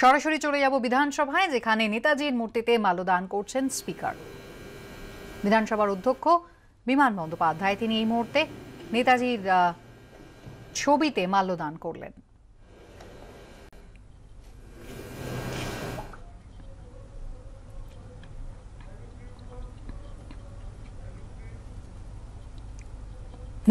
সরাসরি চলে যাব বিধানসভায়, যেখানে নেতাজির মূর্তিতে মাল্যদান করছেন স্পিকার। বিধানসভার অধ্যক্ষ বিমান বন্দ্যোপাধ্যায় তিনি এই মুহূর্তে নেতাজির ছবিতে মাল্যদান করলেন।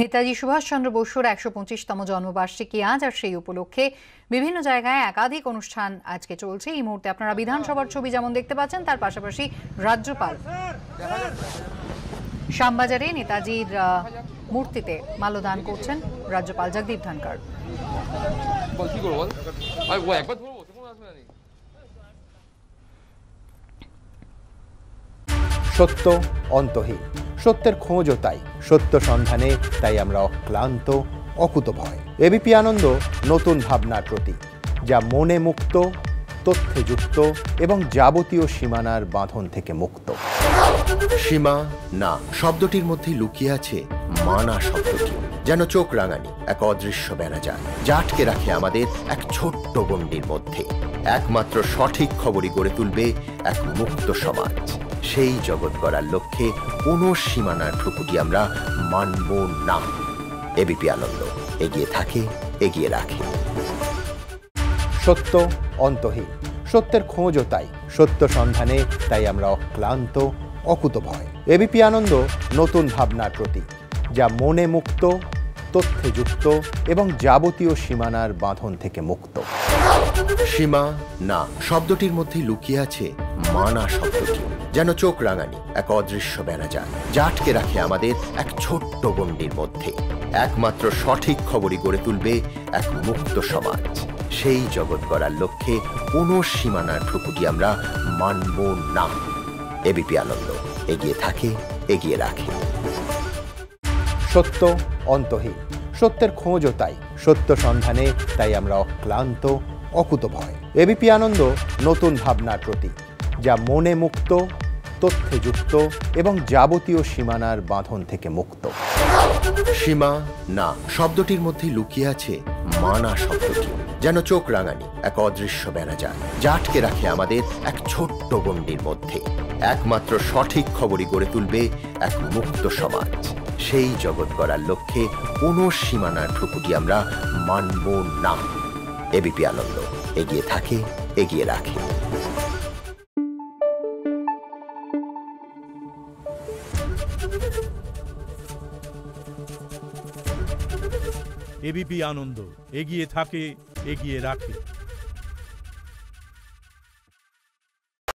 नेताजी सुभाष चंद्र बोसुर 125तम जन्मवार्षिकी आज और से उपलक्षे विभिन्न जगह एकाधिक अनुष्ठान आज के चलते এই মুহূর্তে আপনারা বিধানসভার ছবি যেমন দেখতে পাচ্ছেন তার পাশাপাশি राज्यपाल श्यामबाजारे नेताजीर मूर्तिते माल्यदान করছেন राज्यपाल जगदीप धनखड़। सत्य अंतहीन, सत्यের খোঁজও তাই, সত্য সন্ধানে তাই আমরা অক্লান্ত অকুতভয়। এবিপি আনন্দ নতুন ভাবনার প্রতীক, যা মনে মুক্ত, তথ্যে যুক্ত এবং যাবতীয় সীমানার বাঁধন থেকে মুক্ত। সীমা না শব্দটির মধ্যে লুকিয়ে আছে মানা শব্দটি, যেন চোখ রাঙানি এক অদৃশ্য ব্যানাজাল যা আটকে রাখে আমাদের এক ছোট্ট গণ্ডির মধ্যে। একমাত্র সঠিক খবরই গড়ে তুলবে এক মুক্ত সমাজ। সেই জগৎ গড়ার লক্ষ্যে কোনো সীমানার ঠুকুটি আমরা মানব না। এবিপি আনন্দ এগিয়ে থাকে, এগিয়ে রাখে। সত্য অন্তহীন, সত্যের খোঁজও তাই, সত্য সন্ধানে তাই আমরা অক্লান্ত অকুতভয়। এবিপি আনন্দ নতুন ভাবনার প্রতীক, যা মনে মুক্ত, তথ্যে যুক্ত এবং যাবতীয় সীমানার বাঁধন থেকে মুক্ত। সীমা না শব্দটির মধ্যে লুকিয়ে আছে মানা শব্দটি, যেন চোখ রাঙানি এক অদৃশ্য ব্যানাজাল যা আটকে রাখে আমাদের এক ছোট্ট গণ্ডির মধ্যে। একমাত্র সঠিক খবরই গড়ে তুলবে এক মুক্ত সমাজ। সেই জগৎ গড়ার লক্ষ্যে কোনো সীমানার ঠুকুটি আমরা মানব না। এবিপি আনন্দ এগিয়ে থাকে, এগিয়ে রাখে। সত্য অন্তহীন, সত্যের খোঁজও তাই, সত্য সন্ধানে তাই আমরা অক্লান্ত অকুতভয়। এবিপি আনন্দ নতুন ভাবনার প্রতীক, যা মনে মুক্ত, তথ্যে যুক্ত এবং যাবতীয় সীমানার বাঁধন থেকে মুক্ত। সীমা না শব্দটির মধ্যে লুকিয়ে আছে মানা শব্দটি, যেন চোখ রাঙানি এক অদৃশ্য ব্যানাজাল যা আটকে রাখে আমাদের এক ছোট্ট গণ্ডির মধ্যে। একমাত্র সঠিক খবরই গড়ে তুলবে এক মুক্ত সমাজ। সেই জগৎ গড়ার লক্ষ্যে কোনো সীমানার ঠুকুটি আমরা মানব না। এবিপি আনন্দ এগিয়ে থাকে, এগিয়ে রাখে। এবিপি আনন্দ এগিয়ে থাকে, এগিয়ে রাখে।